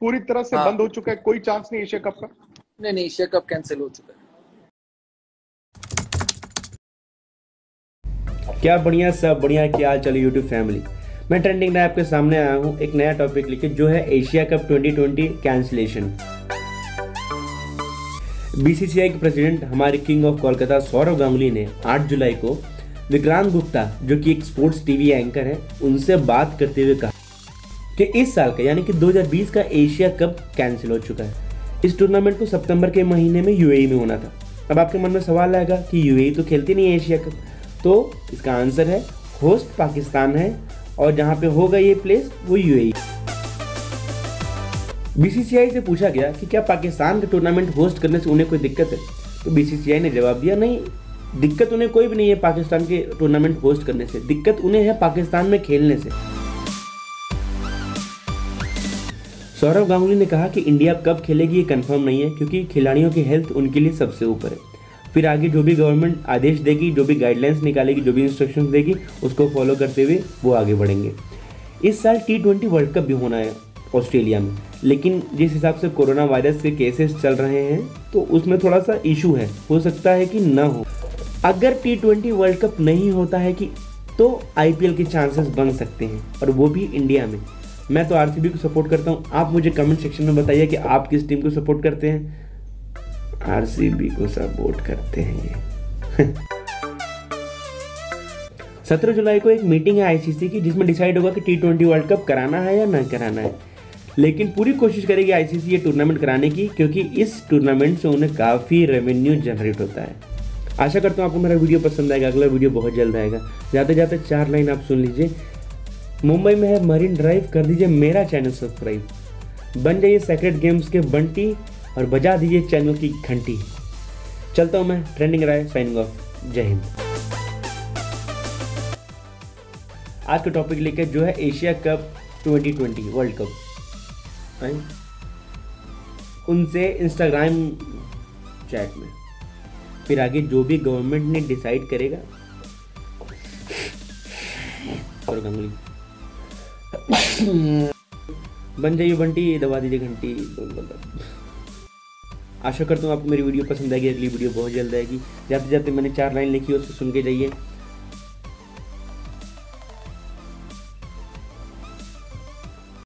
पूरी तरह से बंद हो चुका है, कोई चांस नहीं एशिया कप का? नहीं, एशिया कप कैंसिल हो चुका है। क्या बढ़िया, सब बढ़िया। क्या हाल चले यूट्यूब फैमिली, मैं ट्रेंडिंग राय आपके सामने आया हूँ एक नया टॉपिक लेके, जो है एशिया कप 2020 कैंसिलेशन। बीसीसीआई के प्रेसिडेंट हमारे किंग ऑफ कोलकाता सौरव गांगुली ने 8 जुलाई को विक्रांत गुप्ता, जो कि एक स्पोर्ट्स टीवी एंकर है, उनसे बात करते हुए कहा कि इस साल का यानी कि 2020 का एशिया कप कैंसिल हो चुका है। इस टूर्नामेंट को सितंबर के महीने में यूएई में होना था। अब आपके मन में सवाल आएगा कि यूएई तो खेलती नहीं है एशिया कप, तो इसका आंसर है होस्ट पाकिस्तान है और जहां पे होगा ये प्लेस वो यूएई। बीसीसीआई से पूछा गया कि क्या पाकिस्तान का टूर्नामेंट होस्ट करने से उन्हें कोई दिक्कत है, तो बीसीसीआई ने जवाब दिया नहीं, दिक्कत उन्हें कोई भी नहीं है पाकिस्तान के टूर्नामेंट होस्ट करने से, दिक्कत उन्हें है पाकिस्तान में खेलने से। सौरव गांगुली ने कहा कि इंडिया कब खेलेगी ये कंफर्म नहीं है, क्योंकि खिलाड़ियों की हेल्थ उनके लिए सबसे ऊपर है। फिर आगे जो भी गवर्नमेंट आदेश देगी, जो भी गाइडलाइंस निकालेगी, जो भी इंस्ट्रक्शंस देगी, उसको फॉलो करते हुए वो आगे बढ़ेंगे। इस साल T20 वर्ल्ड कप भी होना है ऑस्ट्रेलिया में, लेकिन जिस हिसाब से कोरोना वायरस के केसेस चल रहे हैं तो उसमें थोड़ा सा इशू है, हो सकता है कि ना हो। अगर T20 वर्ल्ड कप नहीं होता है कि तो IPL के चांसेस बन सकते हैं, और वो भी इंडिया में। मैं तो आरसीबी को सपोर्ट करता हूं, आप मुझे कमेंट सेक्शन में बताइए कि आप किस टीम को सपोर्ट करते हैं। आरसीबी को सपोर्ट करते हैं ये। 17 जुलाई को एक मीटिंग है आईसीसी की, जिसमें डिसाइड होगा कि T20 वर्ल्ड कप कराना है या ना कराना है, लेकिन पूरी कोशिश करेगी आईसीसी ये टूर्नामेंट कराने की, क्योंकि इस टूर्नामेंट से उन्हें काफ़ी रेवेन्यू जनरेट होता है। आशा करता हूँ आपको मेरा वीडियो पसंद आएगा। अगला वीडियो बहुत जल्द आएगा। जाते जाते 4 लाइन आप सुन लीजिए। मुंबई में है मरीन ड्राइव, कर दीजिए मेरा चैनल सब्सक्राइब, बन जाइए सेक्रेट गेम्स के बंटी और बजा दीजिए चैनल की घंटी। चलता हूं मैं, ट्रेंडिंग राय साइनिंग ऑफ, जय हिंद। आज का टॉपिक लेकर जो है एशिया कप 2020 वर्ल्ड कप, उनसे इंस्टाग्राम चैट में, फिर आगे जो भी गवर्नमेंट ने डिसाइड करेगा। और गंगली बन जाइए बंटी, दबा दीजिए घंटी। आशा करता हूँ आपको मेरी वीडियो पसंद आएगी। अगली वीडियो बहुत जल्द आएगी। जाते जाते मैंने 4 लाइन लिखी, उसको सुन के जाइए।